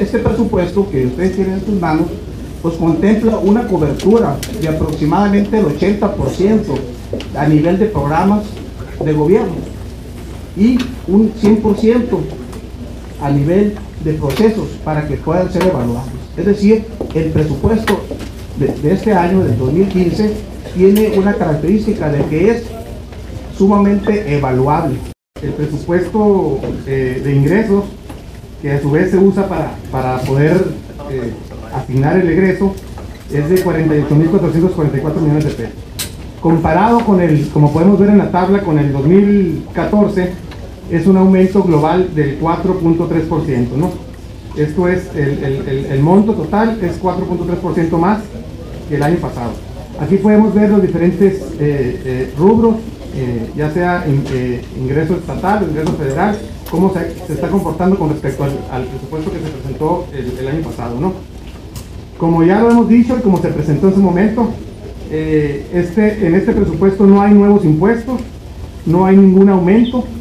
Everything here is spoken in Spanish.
Este presupuesto que ustedes tienen en sus manos pues contempla una cobertura de aproximadamente el 80% a nivel de programas de gobierno y un 100% a nivel de procesos para que puedan ser evaluados. Es decir, el presupuesto de este año, del 2015, tiene una característica de que es sumamente evaluable. El presupuesto de ingresos, que a su vez se usa para poder asignar el egreso, es de 48.444 millones de pesos. Comparado con el, como podemos ver en la tabla, con el 2014, es un aumento global del 4.3%, ¿no? Esto es, el monto total es 4.3% más que el año pasado. Aquí podemos ver los diferentes rubros, ya sea ingreso estatal, ingreso federal, cómo se está comportando con respecto al presupuesto que se presentó el año pasado, ¿no? Como ya lo hemos dicho y como se presentó en su momento, en este presupuesto no hay nuevos impuestos, no hay ningún aumento,